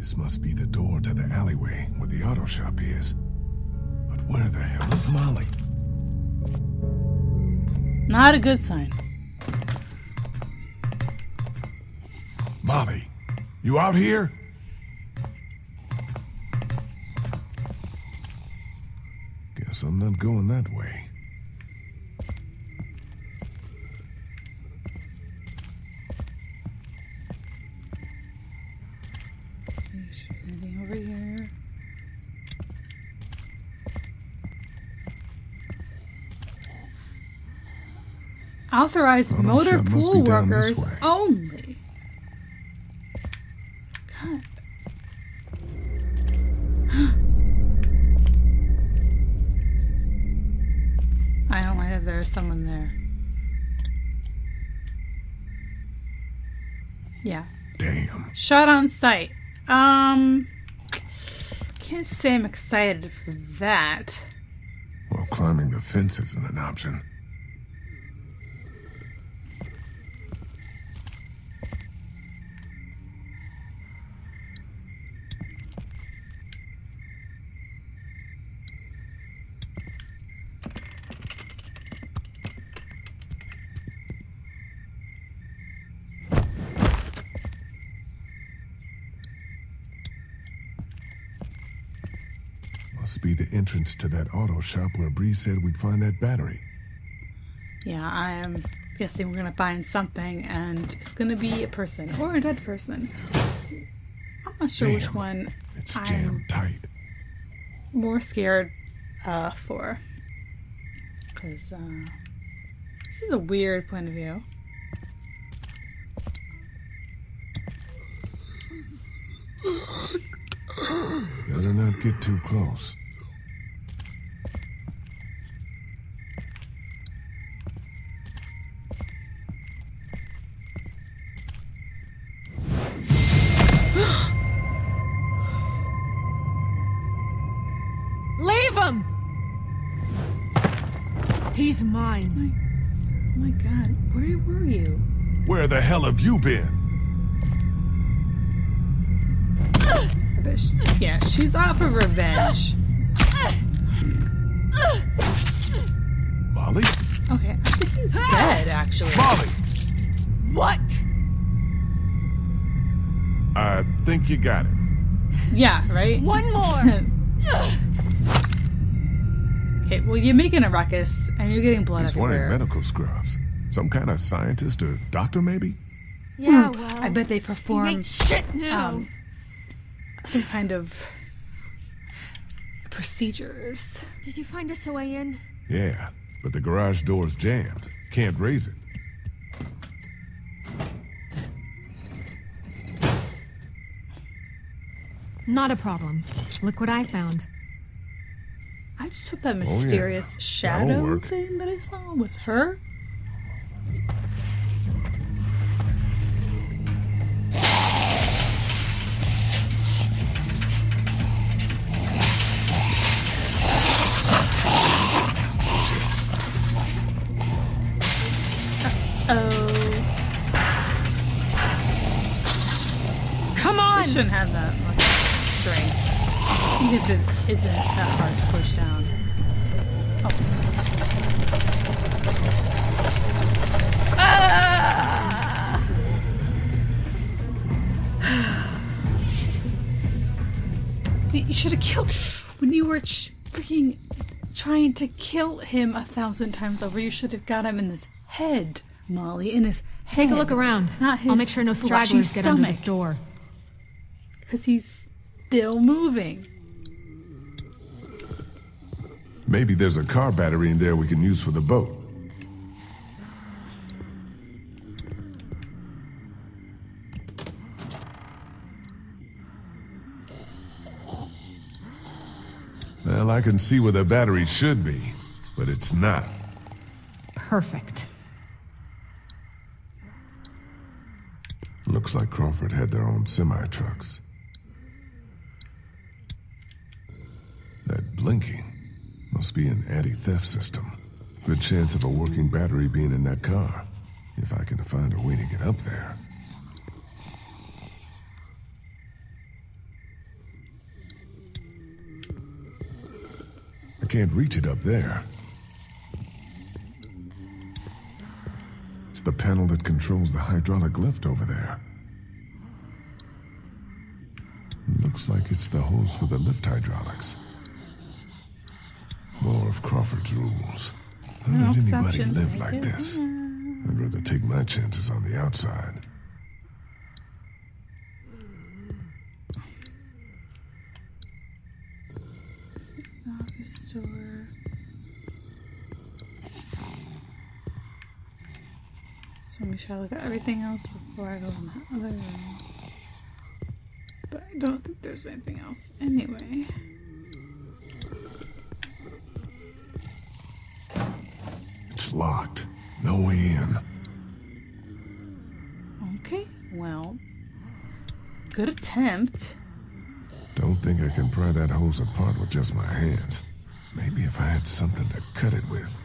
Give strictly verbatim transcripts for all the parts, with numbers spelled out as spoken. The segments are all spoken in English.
This must be the door to the alleyway where the auto shop is. But where the hell is Molly? Not a good sign. Molly, you out here? Guess I'm not going that way. Authorized well, motor pool workers only. God. I don't like that there's someone there. Yeah. Damn. Shot on sight. Um, can't say I'm excited for that. Well, climbing the fence isn't an option. Be the entrance to that auto shop where Bree said we'd find that battery. Yeah, I am guessing we're gonna find something, and it's gonna be a person or a dead person. I'm not sure Damn, which one. It's jammed tight. More scared uh, for because uh, this is a weird point of view. Better not get too close. Leave him! He's mine. Oh my God, where were you? Where the hell have you been? Yeah, she's out for revenge. Molly? Okay, I think he's dead, actually. Molly! What? I think you got it. Yeah, right? One more! Okay, well, you're making a ruckus, and you're getting blood everywhere. He's wanting medical scrubs. Some kind of scientist or doctor, maybe? Yeah, hmm. well... I bet they perform... He ain't shit now! Um, Some kind of procedures. Did you find us a way in? Yeah, but the garage door's jammed. Can't raise it. Not a problem. Look what I found. I just hope that mysterious oh, yeah. shadow thing that I saw was her. Shouldn't have that much strength. Because it isn't that hard to push down. Oh. Ah! See, you should have killed when you were ch freaking trying to kill him a thousand times over. You should have got him in his head, Molly. In his head. Take a look around. Not his I'll make sure no stragglers get under this door. Because he's still moving. Maybe there's a car battery in there we can use for the boat. Well, I can see where the battery should be, but it's not. Perfect. Looks like Crawford had their own semi-trucks. That blinking must be an anti-theft system. Good chance of a working battery being in that car, if I can find a way to get up there. can't reach it up there. It's the panel that controls the hydraulic lift over there. Looks like it's the hose for the lift hydraulics. More of Crawford's rules. How no did anybody live like it. this? I'd rather take my chances on the outside. Office door. So we shall look at everything else before I go in that other room. But I don't think there's anything else anyway. Locked. No way in. Okay, well, good attempt. Don't think I can pry that hose apart with just my hands. Maybe if I had something to cut it with.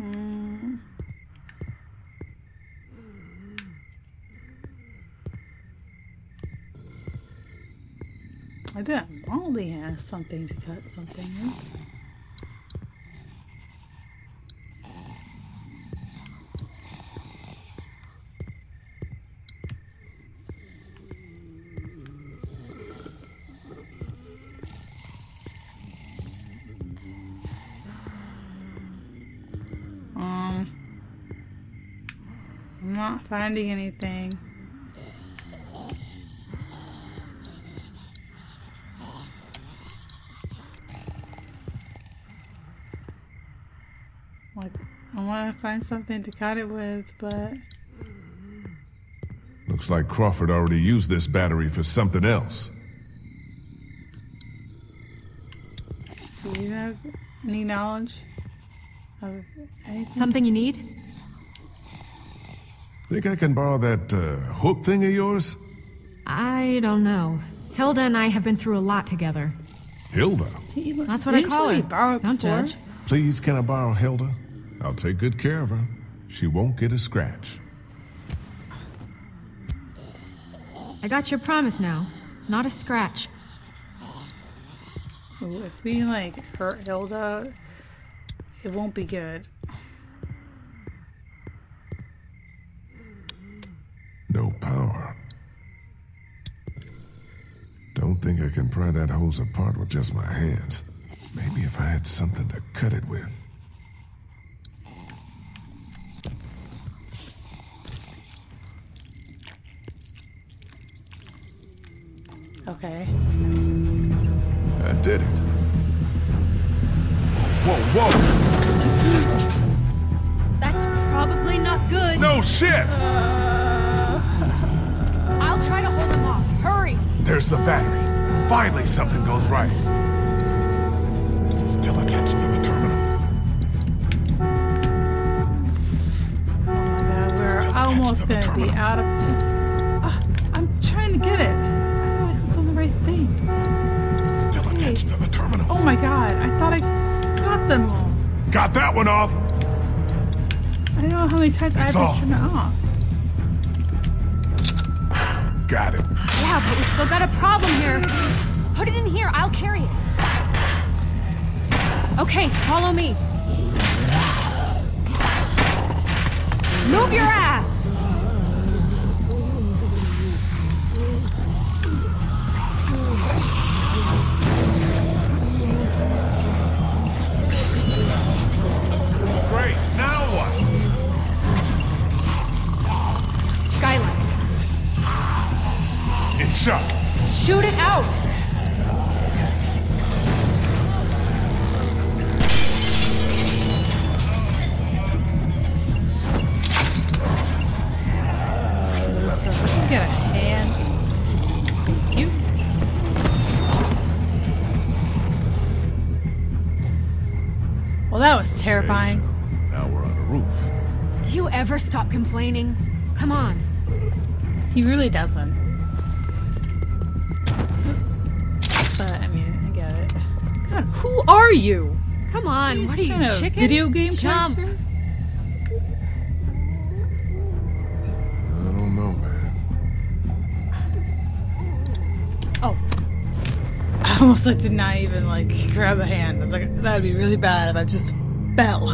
Mm. I bet Molly has something to cut something with. Um, I'm not finding anything. Find something to cut it with, but... Looks like Crawford already used this battery for something else. Do you have any knowledge of anything? Something you need? Think I can borrow that uh, hook thing of yours? I don't know. Hilda and I have been through a lot together. Hilda? Gee, look, that's what I call her. Don't before? judge. Please, can I borrow Hilda? I'll take good care of her. She won't get a scratch. I got your promise now. Not a scratch. Ooh, if we, like, hurt Hilda, it won't be good. No power. Don't think I can pry that hose apart with just my hands. Maybe if I had something to cut it with. Okay. I did it. Whoa, whoa! That's probably not good. No shit! Uh... I'll try to hold him off. Hurry! There's the battery. Finally something goes right. Still attached to the terminals. Oh my god, we're Still almost gonna terminals. be out of... Uh, I'm trying to get it. Thing. Still attached hey. to the terminals. Oh my god, I thought I got them all. Got that one off. I don't know how many times it's I have to turn it off. Got it. Yeah, but we still got a problem here. Put it in here, I'll carry it. Okay, follow me. Move your ass! Great, now what? Skylight. It's shut. Shoot it out. So if you get a hand. Thank you. Well, that was terrifying. Okay, so now we're on a roof. Do you ever stop complaining? Come on. He really doesn't. But, I mean, I get it. God, who are you? Come on, are you what are you, kind of chicken? Video game Jump. character? I don't know, man. Oh. almost like did not even like grab the hand. I was like, that would be really bad if I just fell.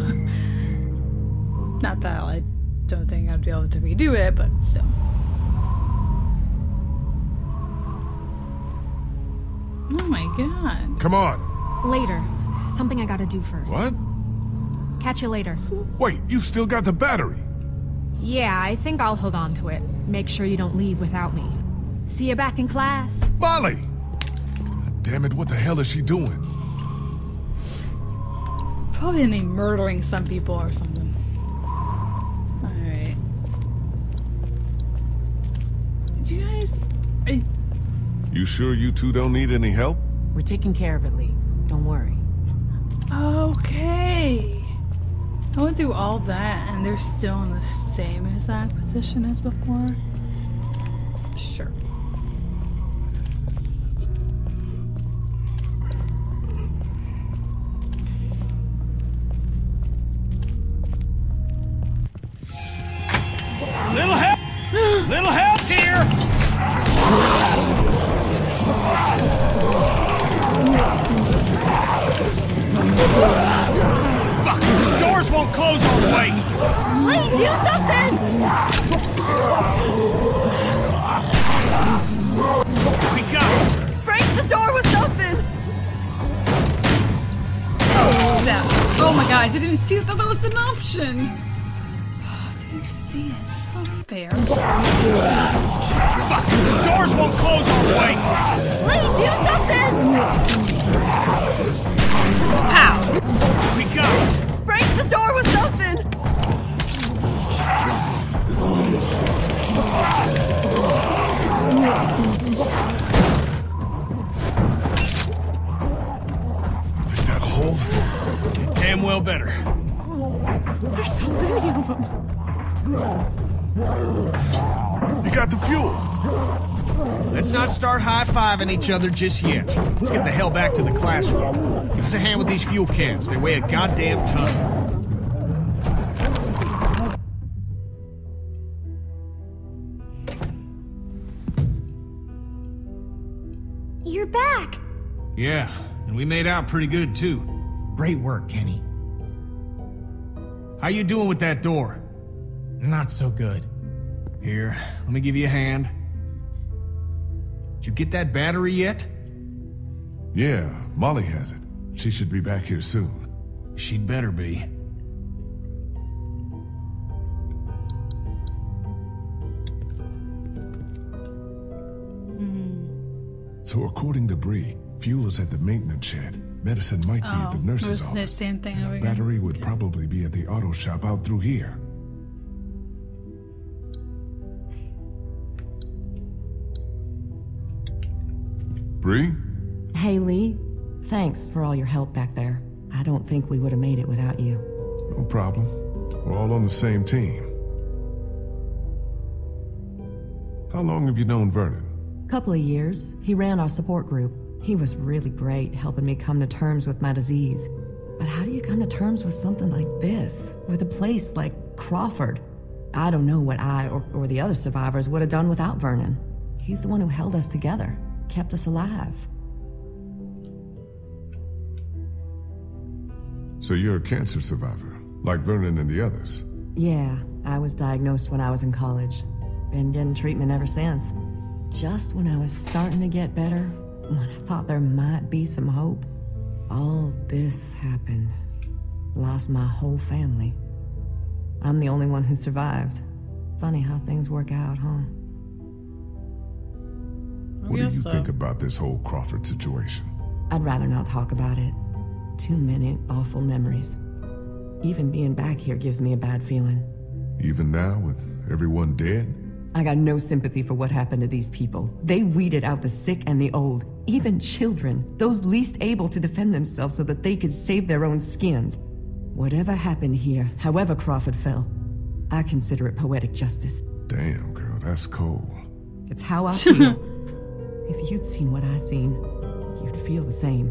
Not that I don't think I'd be able to redo it, but still. Oh my god. Come on. Later. Something I gotta do first. What? Catch you later. Wait, you've still got the battery. Yeah, I think I'll hold on to it. Make sure you don't leave without me. See you back in class. Molly! God damn it, what the hell is she doing? Probably gonna be murdering some people or something. Alright. Did you guys... I... You sure you two don't need any help? We're taking care of it, Lee. Don't worry. Okay. I went through all that and they're still in the same exact position as before. Sure. Little help! Little help here! Fuck! The doors won't close all the way! Lee, do something! We got it! Brace the door with something! Oh, that, oh my god, I didn't even see it. I thought that was an option! Oh, I didn't see it. It's unfair. Fuck! The doors won't close all the way! Lee, do something! Pow! We got it! Break the door with something! Think that'll hold? It damn well better. There's so many of them. You got the fuel! Let's not start high-fiving each other just yet. Let's get the hell back to the classroom. Give us a hand with these fuel cans. They weigh a goddamn ton. You're back! Yeah, and we made out pretty good, too. Great work, Kenny. How you doing with that door? Not so good. Here, let me give you a hand. Did you get that battery yet? Yeah, Molly has it. She should be back here soon. She'd better be. Mm. So according to Bree, fuel is at the maintenance shed. Medicine might oh, be at the nurse's office. Same thing over battery again? would okay. probably be at the auto shop out through here. Bree? Hey, Lee. Thanks for all your help back there. I don't think we would have made it without you. No problem. We're all on the same team. How long have you known Vernon? Couple of years. He ran our support group. He was really great, helping me come to terms with my disease. But how do you come to terms with something like this? With a place like Crawford? I don't know what I or, or the other survivors would have done without Vernon. He's the one who held us together, kept us alive. So you're a cancer survivor, like Vernon and the others? Yeah, I was diagnosed when I was in college. Been getting treatment ever since. Just when I was starting to get better, when I thought there might be some hope, all this happened. Lost my whole family. I'm the only one who survived. Funny how things work out, huh? What do you so. think about this whole Crawford situation? I'd rather not talk about it. Too many awful memories. Even being back here gives me a bad feeling. Even now, with everyone dead? I got no sympathy for what happened to these people. They weeded out the sick and the old, even children, those least able to defend themselves so that they could save their own skins. Whatever happened here, however Crawford fell, I consider it poetic justice. Damn, girl, that's cold. It's how I feel. If you'd seen what I seen, you'd feel the same.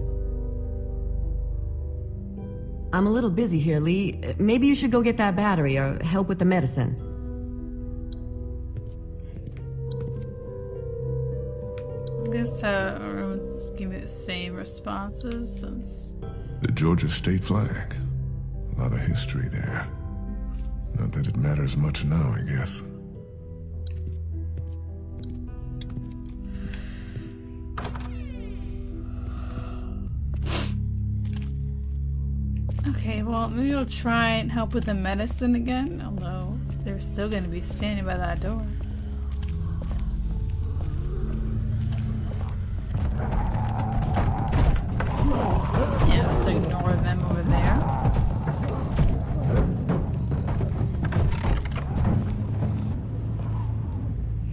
I'm a little busy here, Lee. Maybe you should go get that battery or help with the medicine. I guess uh, everyone's giving the same responses since... The Georgia state flag. A lot of history there. Not that it matters much now, I guess. Okay, well, maybe we'll try and help with the medicine again, although they're still going to be standing by that door. Yeah, so ignore them over there.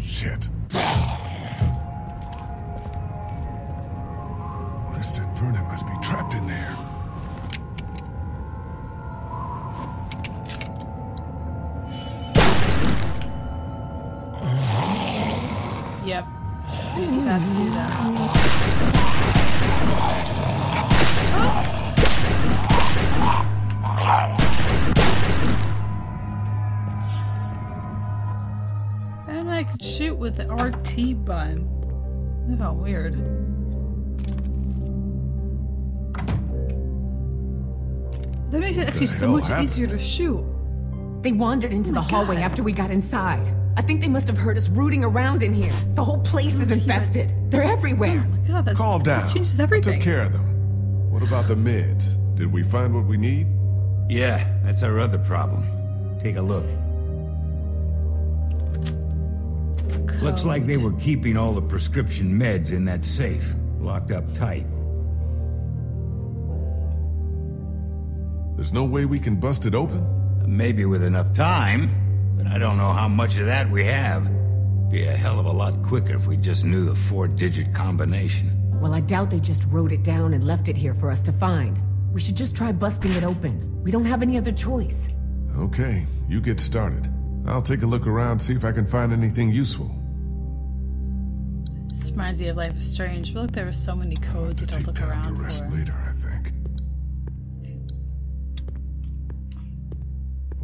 Shit. Kristen and Vernon must be trapped in there. Yep, we just have to do that. Oh. And I could shoot with the R T button. That felt weird. That makes it actually so much easier to shoot. They wandered into the hallway after we got inside. I think they must have heard us rooting around in here. The whole place is infested. They're everywhere. Oh my God, that, Calm down. That changes everything. I took care of them. What about the meds? Did we find what we need? Yeah, that's our other problem. Take a look. Code. Looks like they were keeping all the prescription meds in that safe, locked up tight. There's no way we can bust it open? Maybe with enough time. But I don't know how much of that we have. Be a hell of a lot quicker if we just knew the four-digit combination. Well, I doubt they just wrote it down and left it here for us to find. We should just try busting it open. We don't have any other choice. Okay, you get started. I'll take a look around, see if I can find anything useful. This reminds me of Life is Strange. I feel like there were so many codes you don't look around for. I'll have to take time to rest later, I think.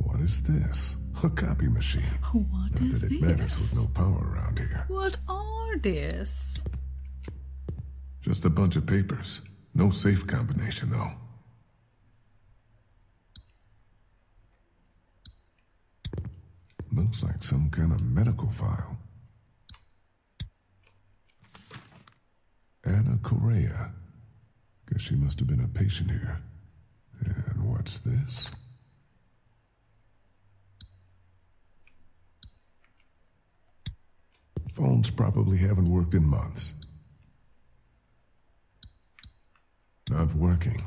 What is this? A copy machine. What Not is that it this? Matters with no power around here. What are this? Just a bunch of papers. No safe combination, though. Looks like some kind of medical file. Anna Correa. Guess she must have been a patient here. And what's this? Phones probably haven't worked in months. Not working.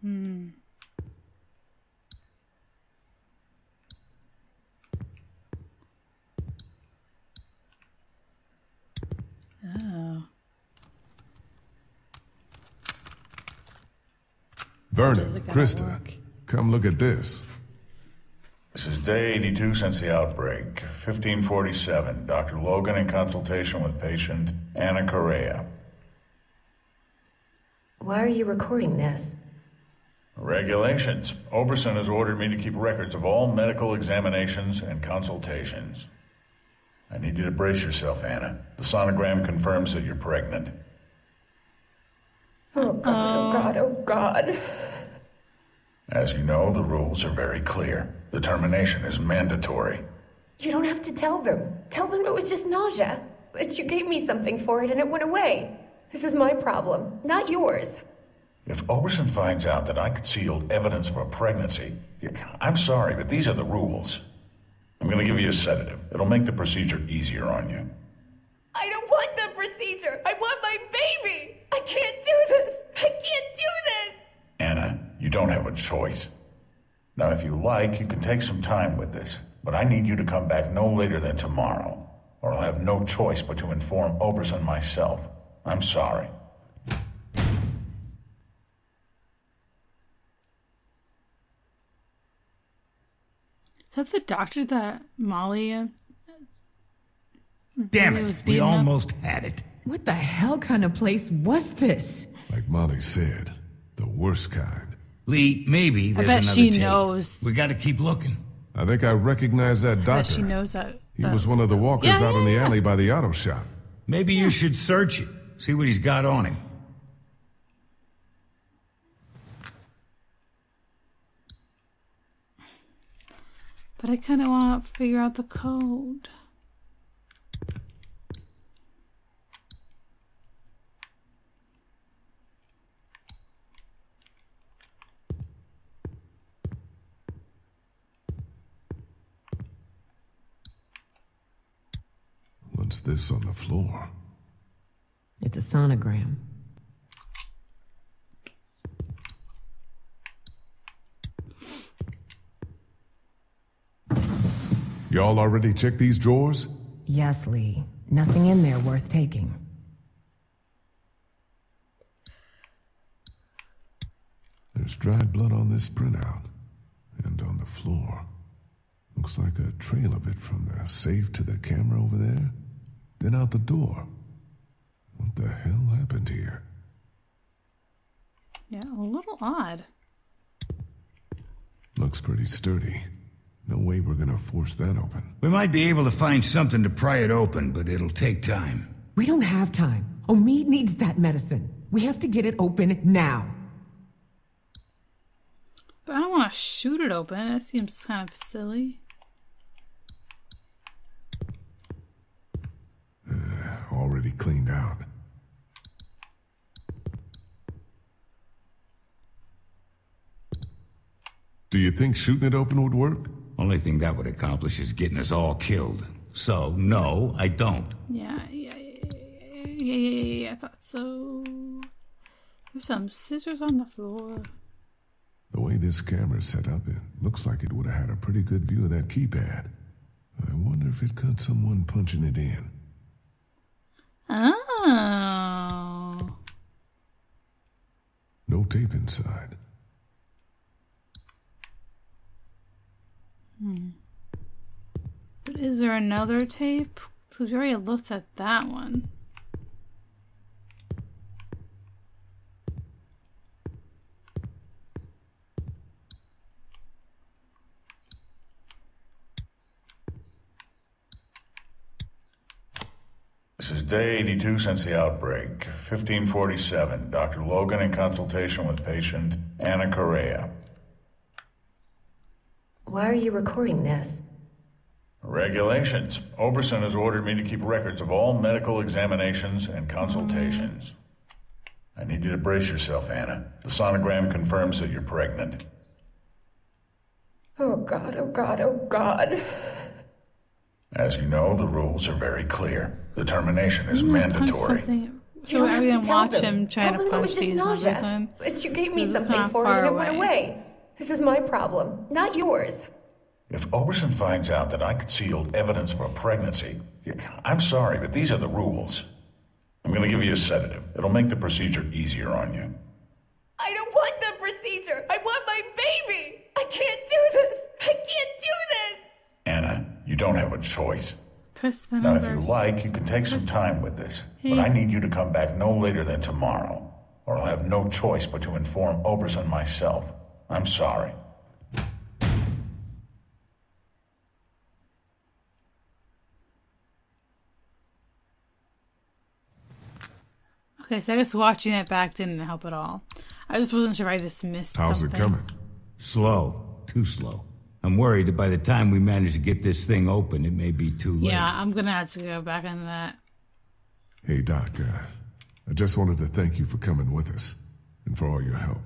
Hmm. Oh. Vernon, Krista, come look at this. This is day eighty-two since the outbreak, fifteen forty-seven. Doctor Logan in consultation with patient Anna Correa. Why are you recording this? Regulations. Oberson has ordered me to keep records of all medical examinations and consultations. I need you to brace yourself, Anna. The sonogram confirms that you're pregnant. Oh God, oh God, oh God. As you know, the rules are very clear. The termination is mandatory. You don't have to tell them. Tell them it was just nausea. That you gave me something for it and it went away. This is my problem, not yours. If Oberson finds out that I concealed evidence of a pregnancy, I'm sorry, but these are the rules. I'm going to give you a sedative. It'll make the procedure easier on you. I don't want the procedure. I want my baby. I can't do this. I can't do this. Anna. You don't have a choice. Now, if you like, you can take some time with this, but I need you to come back no later than tomorrow, or I'll have no choice but to inform Oberson myself. I'm sorry. Is that the doctor that Molly... Uh, Damn it, we almost up? had it. What the hell kind of place was this? Like Molly said, the worst kind. Lee, maybe there's another tape. I bet she knows. We gotta keep looking. I think I recognize that doctor. I bet she knows that. He uh, was one of the walkers yeah, yeah, out in the alley by the auto shop. Maybe you should search it. See what he's got on him. But I kind of want to figure out the code. What's this on the floor? It's a sonogram. Y'all already checked these drawers? Yes, Lee. Nothing in there worth taking. There's dried blood on this printout and on the floor. Looks like a trail of it from the safe to the camera over there. Then out the door. What the hell happened here? Yeah, a little odd. Looks pretty sturdy. No way we're gonna force that open. We might be able to find something to pry it open, but it'll take time. We don't have time. Omid needs that medicine. We have to get it open now. But I don't want to shoot it open. That seems kind of silly. Already cleaned out. Do you think shooting it open would work? Only thing that would accomplish is getting us all killed. So, no, I don't. Yeah, yeah, yeah, yeah, yeah, yeah, yeah. I thought so. There's some scissors on the floor. The way this camera's set up, it looks like it would have had a pretty good view of that keypad. I wonder if it caught someone punching it in. Oh. No tape inside. Hmm. But is there another tape? Because we already looked at that one. This is day eighty-two since the outbreak, fifteen forty-seven. Doctor Logan in consultation with patient Anna Correa. Why are you recording this? Regulations. Oberson has ordered me to keep records of all medical examinations and consultations. I need you to brace yourself, Anna. The sonogram confirms that you're pregnant. Oh God, oh God, oh God. As you know, the rules are very clear. The termination is mandatory. So I didn't watch them. him trying tell to punch these numbers in. But you gave me this something for it and it went away. This is my problem, not yours. If Oberson finds out that I concealed evidence of a pregnancy, I'm sorry, but these are the rules. I'm going to give you a sedative. It'll make the procedure easier on you. I don't want the procedure. I want my baby. I can't do this. I can't do this. Anna. You don't have a choice. Press the now, numbers. If you like, you can take Press some time with this. Hey. But I need you to come back no later than tomorrow, or I'll have no choice but to inform Oberson myself. I'm sorry. Okay, so I guess watching it back didn't help at all. I just wasn't sure if I just missed How's something. How's it coming? Slow. Too slow. I'm worried that by the time we manage to get this thing open, it may be too late. Yeah, I'm gonna have to go back on that. Hey, Doc, uh, I just wanted to thank you for coming with us and for all your help.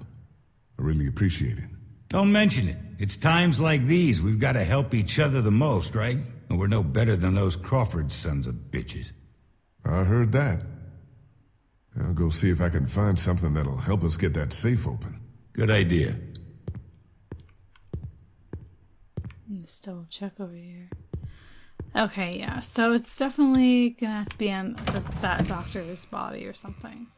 I really appreciate it. Don't mention it. It's times like these we've got to help each other the most, right? And we're no better than those Crawford sons of bitches. I heard that. I'll go see if I can find something that'll help us get that safe open. Good idea. Just double check over here. Okay, yeah, so it's definitely gonna have to be on the, that doctor's body or something.